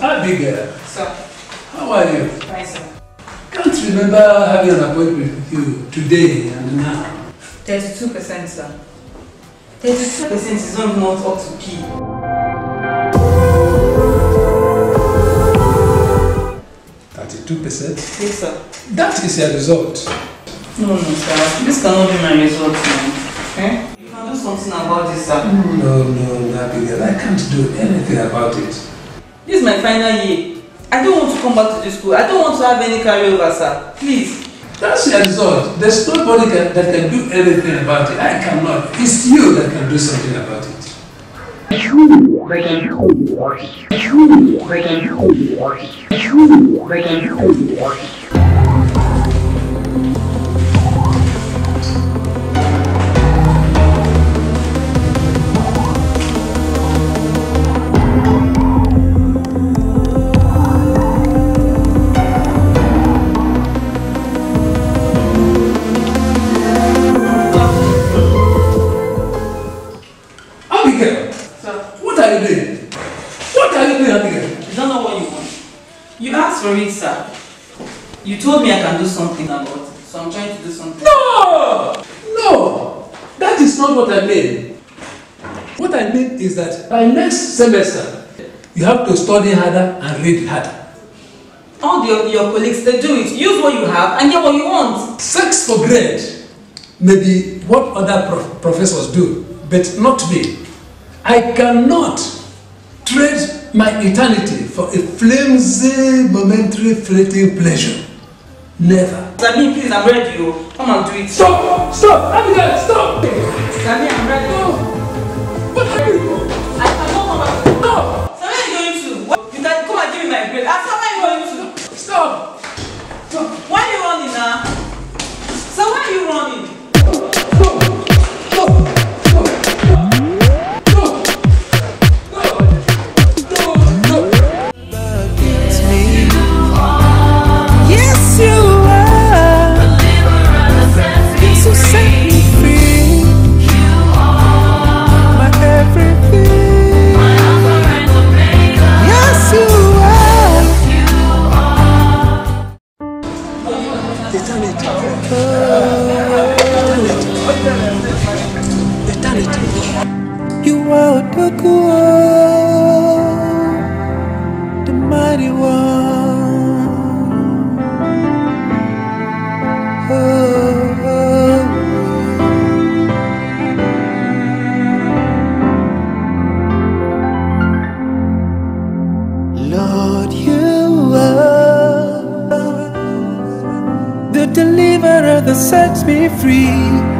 Abigail. Sir. How are you? Fine, sir. Can't remember having an appointment with you today and now. 32%, sir. 32% is not up to P. Percent. Yes, sir. That is your result. No, sir. This cannot be my result, now. Eh? You can do something about this, sir. No, Abigail. I can't do anything about it. This is my final year. I don't want to come back to this school. I don't want to have any carryover, sir. Please. That's your result. There's nobody that can do anything about it. I cannot. It's you that can do something about it. Sir, you told me I can do something about it, so I'm trying to do something. No, that is not what I mean. What I mean is that by next semester, you have to study harder and read harder. All your colleagues, they do it. Use what you have and get what you want. Sixth grade may be what other professors do, but not me. I cannot trade my eternity for a flimsy, momentary, fleeting pleasure. Never. Samir, please, I'm ready. Come and do it. Stop! Abigail, stop! Samir, I'm ready. No! What are you doing? I cannot come back. No! Samir is going to. You can come and give me my grade. I'm going to. Stop! Stop! Why are you running now? So why are you running? Set me free.